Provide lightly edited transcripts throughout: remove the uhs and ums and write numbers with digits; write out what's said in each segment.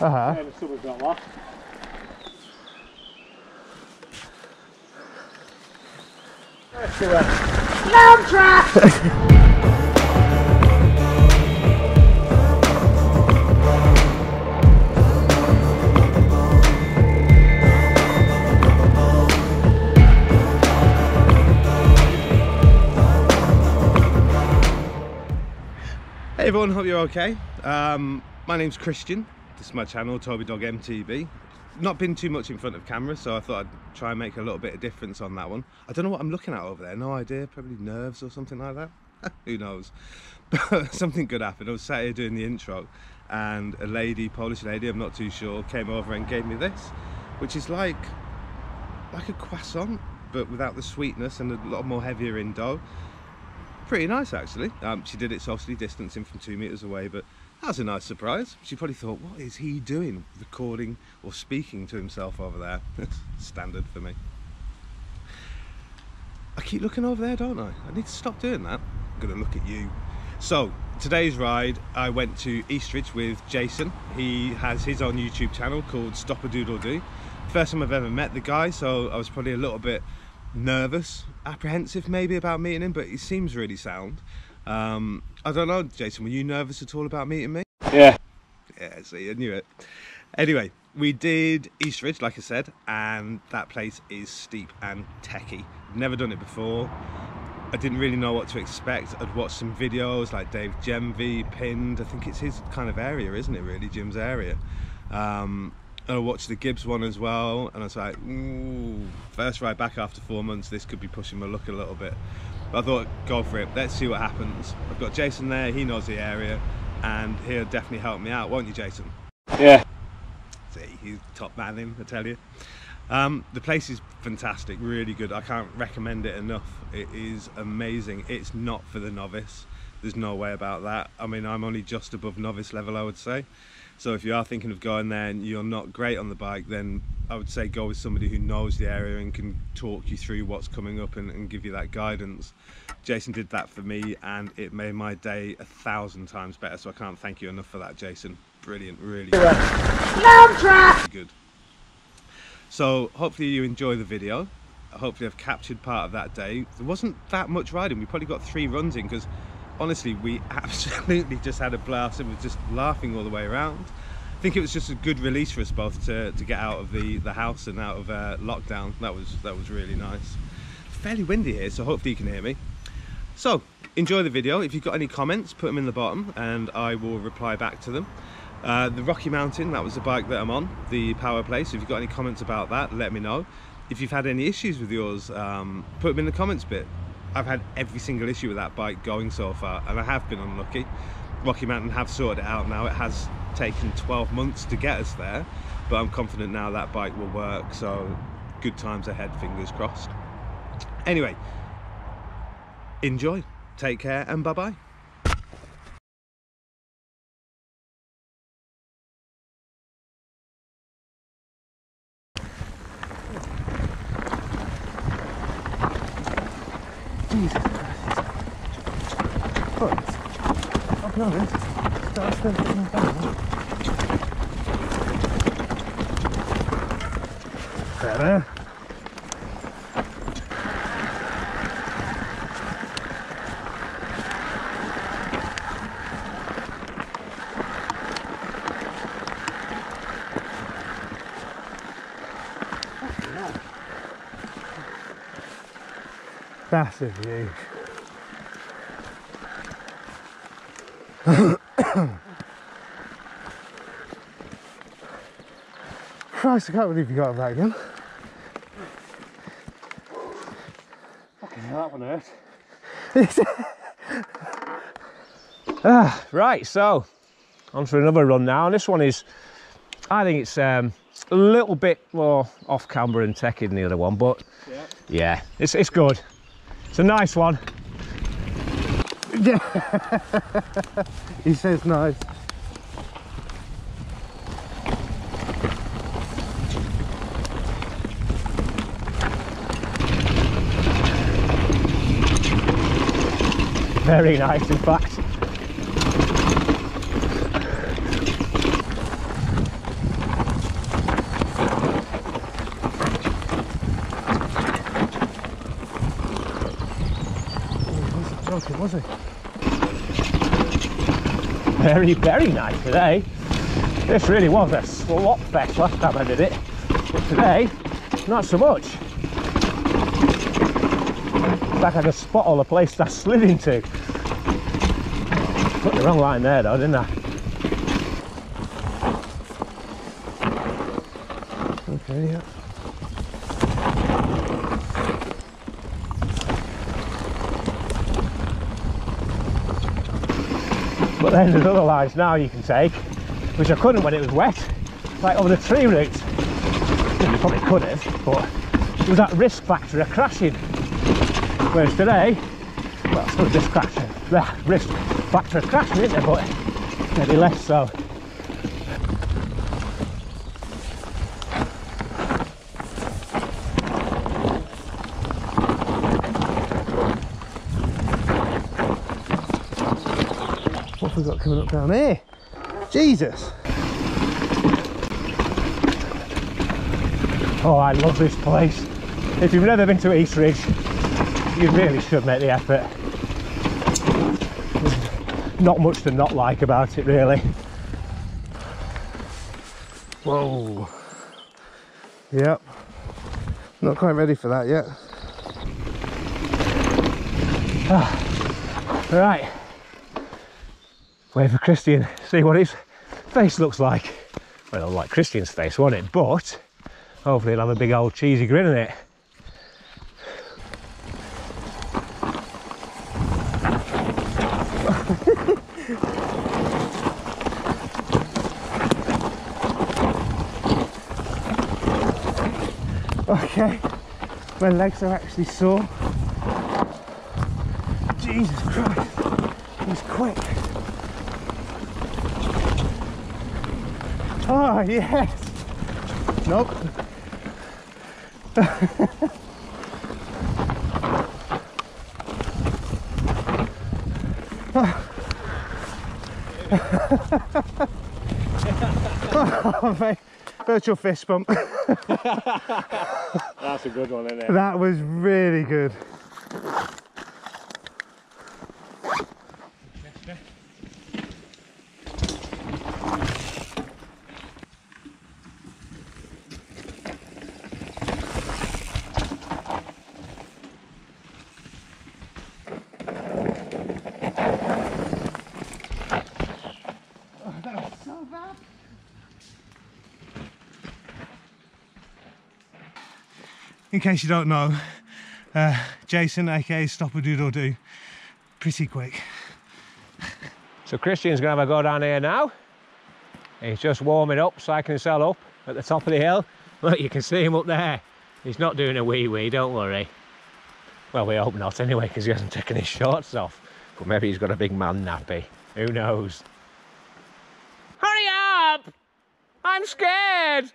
And the summer's not lost. Let's do it. Lamb trap! Hey everyone, hope you're okay. My name's Christian, this is my channel, Toby Dog MTB. Not been too much in front of camera, so I thought I'd try and make a little bit of difference on that one. I don't know what I'm looking at over there, no idea, probably nerves or something like that. Who knows? But something good happened. I was sat here doing the intro and a lady, Polish lady, I'm not too sure, came over and gave me this, which is like a croissant, but without the sweetness and a lot more heavier in dough. Pretty nice actually. She did it socially distancing from 2 meters away, but that was a nice surprise. She probably thought, what is he doing recording or speaking to himself over there? Standard for me. I keep looking over there, don't I? I need to stop doing that. I'm gonna look at you. So today's ride, I went to Eastridge with Jason. He has his own YouTube channel called Stop A Doodle Do. First time I've ever met the guy, so I was probably a little bit nervous, apprehensive maybe about meeting him, but he seems really sound. I don't know, Jason, were you nervous at all about meeting me? Yeah, see, I knew it. Anyway, we did Eastridge, like I said, and that place is steep and techie. Never done it before. I didn't really know what to expect. I'd watched some videos like Dave Gemvy, Pinned. I think it's his kind of area, isn't it really, Jim's area. I watched the Gibbs one as well, and I was like, ooh, first ride back after 4 months, this could be pushing my luck a little bit. But I thought, go for it, let's see what happens. I've got Jason there, he knows the area, and he'll definitely help me out, won't you, Jason? Yeah. See, he's top man him, I tell you. The place is fantastic, really good. I can't recommend it enough. It is amazing. It's not for the novice. There's no way about that. I mean, I'm only just above novice level, I would say. So if you are thinking of going there and you're not great on the bike, then I would say go with somebody who knows the area and can talk you through what's coming up and give you that guidance. Jason did that for me and it made my day 1,000 times better. So I can't thank you enough for that, Jason. Brilliant, really good. Good. So hopefully you enjoy the video. Hopefully I've captured part of that day. There wasn't that much riding. We probably got 3 runs in because honestly, we absolutely just had a blast and we're just laughing all the way around. I think it was just a good release for us both to get out of the house and out of lockdown. That was really nice. Fairly windy here, so hopefully you can hear me. So, enjoy the video. If you've got any comments, put them in the bottom and I will reply back to them. The Rocky Mountain, that was the bike that I'm on, the PowerPlay. So if you've got any comments about that, let me know. If you've had any issues with yours, put them in the comments bit. I've had every single issue with that bike going so far, and I have been unlucky. Rocky Mountain have sorted it out now. It has taken 12 months to get us there, but I'm confident now that bike will work, so good times ahead, fingers crossed. Anyway, enjoy, take care, and bye-bye. Jesus Christ. But, I'll be honest, that's the thing I've done. Better. That's a view. Christ, I can't believe you got that gun. Fucking hell, that one hurt. Right, so on for another run now. And this one is, I think it's a little bit more off camber and techy than the other one, but yeah it's good. It's a nice one. Yeah. He says nice. Very nice, in fact. broken, was he? Very, very nice today. This really was a slop fest last time I did it, but today, not so much. In fact, I could spot all the places I slid into. Put the wrong line there though, didn't I? Okay, yeah. But then there's other lines now you can take, which I couldn't when it was wet, like over the tree roots. Well, you probably could have, but it was that risk factor of crashing. Whereas today, well, it's not just crashing, that risk factor of crashing, isn't there? But maybe less so. We've got coming up down here. Jesus! Oh, I love this place. If you've never been to Eastridge, you really should make the effort. There's not much to not like about it, really. Whoa. Yep. Not quite ready for that yet. Ah. Right. Wait for Christian, see what his face looks like. Well, not like Christian's face, wasn't it? But hopefully it'll have a big old cheesy grin in it. Okay, my legs are actually sore. Jesus Christ, he's quick. Oh, yes! Nope. Oh, mate. Virtual fist bump. That's a good one, isn't it? That was really good. In case you don't know, Jason, aka Stop A Doodle Do, pretty quick. So Christian's gonna have a go down here now. He's just warming up, psyching himself up at the top of the hill. Look, you can see him up there. He's not doing a wee-wee, don't worry. Well, we hope not anyway, because he hasn't taken his shorts off. But maybe he's got a big man nappy. Who knows? Hurry up! I'm scared!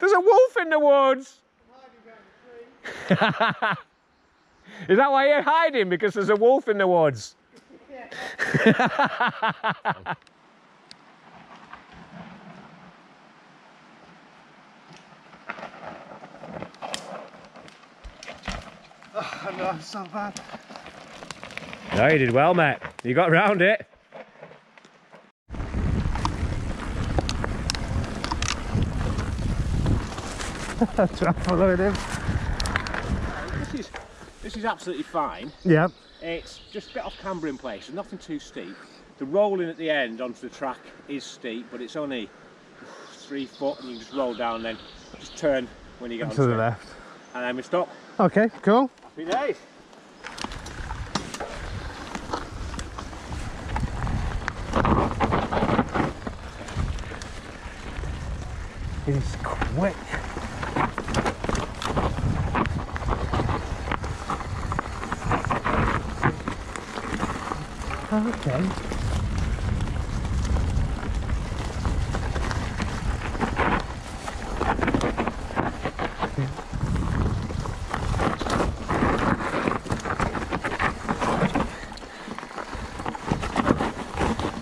There's a wolf in the woods! Is that why you're hiding? Because there's a wolf in the woods? Yeah. Oh no, I'm so bad. No, you did well, mate. You got round it. I'm trying to follow him. This is absolutely fine. Yeah. It's just a bit off camber in place, and nothing too steep. The rolling at the end onto the track is steep, but it's only 3 foot, and you can just roll down and then just turn when you get onto the left. And then we stop. Okay, cool. Happy days. It's quick. Okay.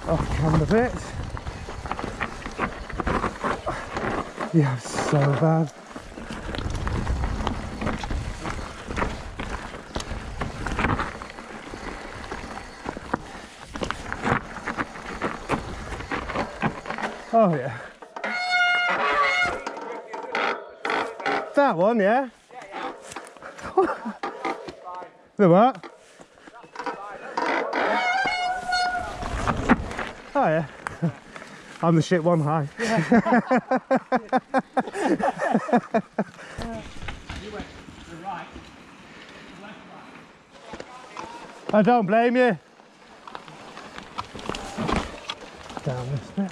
Off camera a bit. Yeah, so bad. Oh, yeah. That one, yeah? Yeah, yeah. The what? Oh, yeah. I'm the shit one, hi. I don't blame you. Down this bit.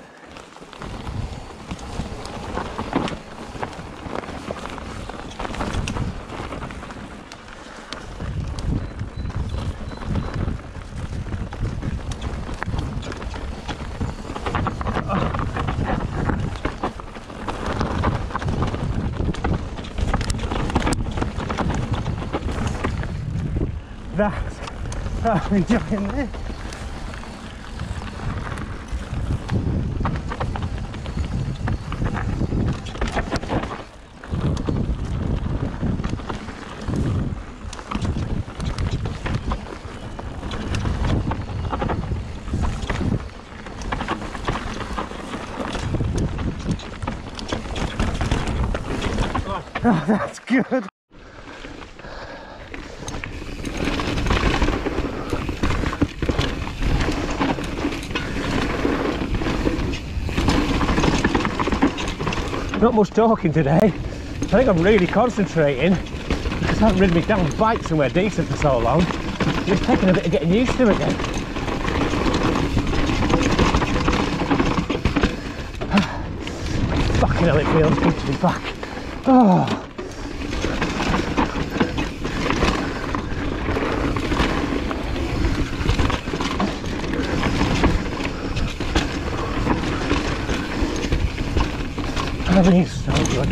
I'm enjoying this. Oh, that's good. Not much talking today. I think I'm really concentrating because I haven't ridden me down bike somewhere decent for so long. It's taking a bit of getting used to it again. Fucking hell, it feels good to be back. Oh. Everything's so good.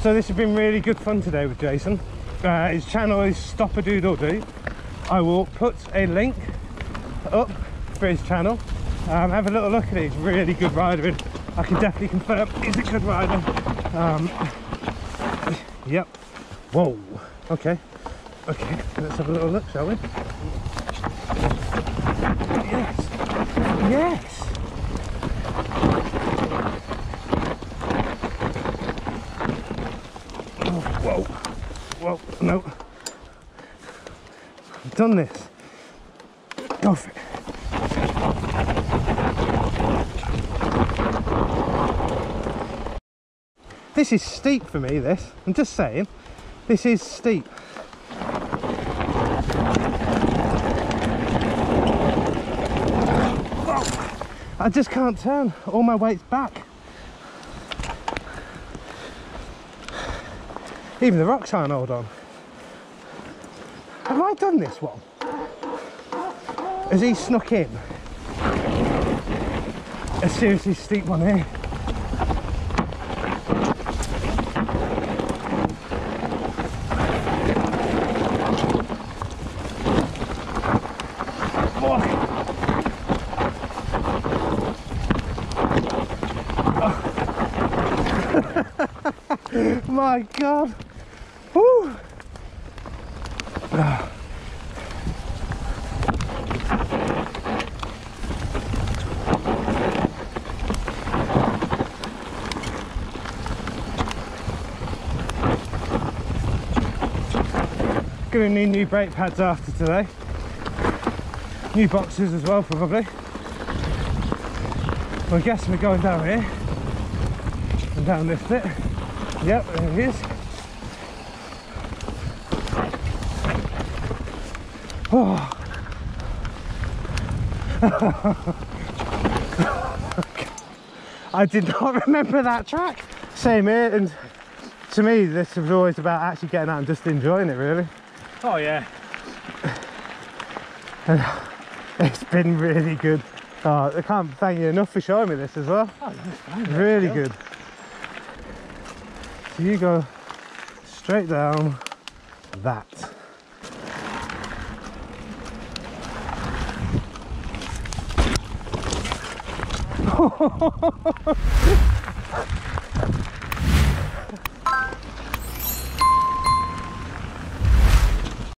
So this has been really good fun today with Jason. His channel is Stop A Doodle Do. I will put a link up for his channel. Have a little look at it. He's really good rider. I can definitely confirm he's a good rider. Yep. Whoa. Okay. Okay. Let's have a little look, shall we? Yes, yes. Oh, whoa, whoa, no. I've done this. Go for it. This is steep for me, this. I'm just saying, this is steep. I just can't turn, all my weight's back. Even the rocks aren't hold on. Have I done this one? Has he snuck in? A seriously steep one here. My God! Woo. Gonna need new brake pads after today. New boxes as well, probably. Well, I guess we're going down here and down this bit. Yep, there he is. Oh. I did not remember that track. Same here, and to me this was always about actually getting out and just enjoying it, really. Oh yeah. And it's been really good. Oh, I can't thank you enough for showing me this as well. Oh, fine, really good. You go straight down that.